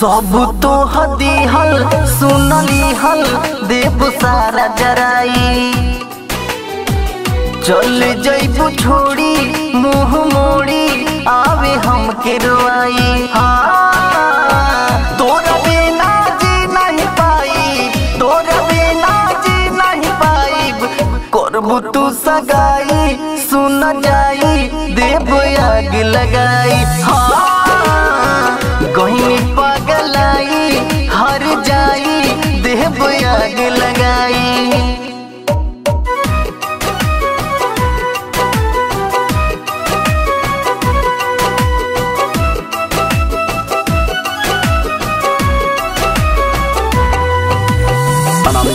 सब तो हदी हल सुनली हल देव सारा जराई चल जैबू छोड़ी मुँह मोड़ी आवे हम के रोआई। हाँ तोरा बिना जी नहीं पाई, तोरा बिना जी नहीं पाई, करबू तू सगाई सुन जाई देव आग लगाई। हाँ पगलाई हर जाई देव आग लगाई।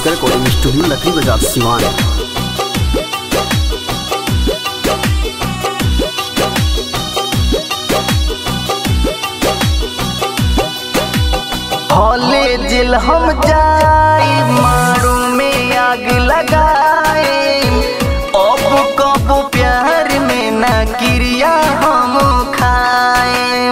कोई स्टूडियो लकड़ी बजात सिवान हौले जिल हम जाए मारू में आग लगाए अब कब प्यार में न किरिया हम खाए।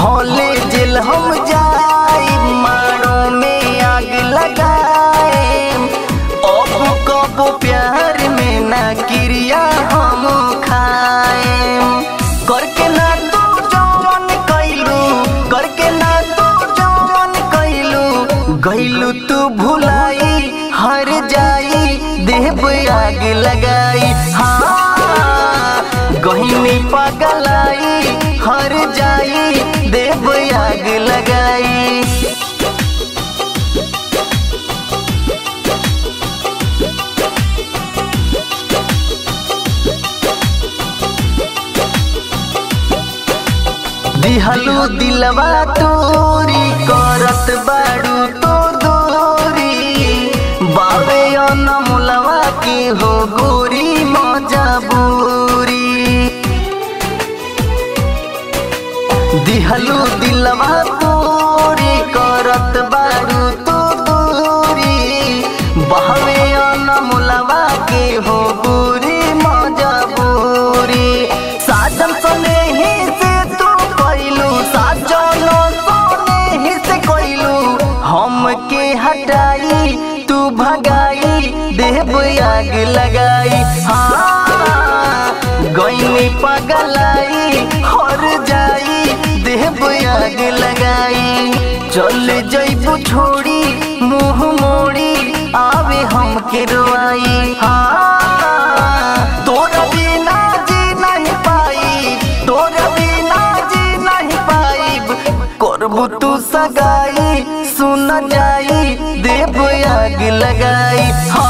हौले जिल हम जाए मारू में आग लगाए अब कब प्यार में न किरिया हम खाए। करके ना गईलू तू भुलाई हर जाई देव आग लगाई। हाँ गहिनी पगलाई हर जाई देव आग लगाई। दिहलू दिलवा तोरी करत बाड़ू तो दूरी बाबे मुलवा की हो गोरी मजबूरी। दिहलू दिलवा तोरी करत बाड़ू तो दूरी बाबे मुलवा की हो गोरी मजबूरी। साजन सने ही से तू कइलू साजनो सने ही से कइलू हमके हटाई तू भगाई देव आग लगाई। हाँ गईनी पगलाई हर जाई देव आग लगाई। चल जैबू छोड़ी मुँह मोड़ी आवे हम के रोआई। हाँ तोरा बिना जी नहीं पाई, तोरा बिना जी नहीं पाई, करबू तू सगाई सुन जाई देव आग लगाई।